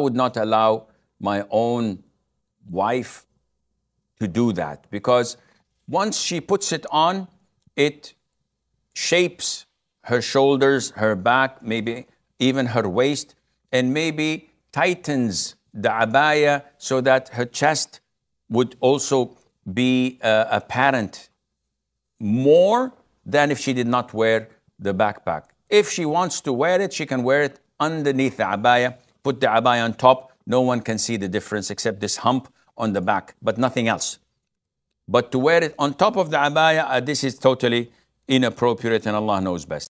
I would not allow my own wife to do that, because once she puts it on, it shapes her shoulders, her back, maybe even her waist, and maybe tightens the abaya so that her chest would also be apparent more than if she did not wear the backpack. If she wants to wear it, she can wear it underneath the abaya, put the abaya on top. No one can see the difference except this hump on the back, but nothing else. But to wear it on top of the abaya, this is totally inappropriate, and Allah knows best.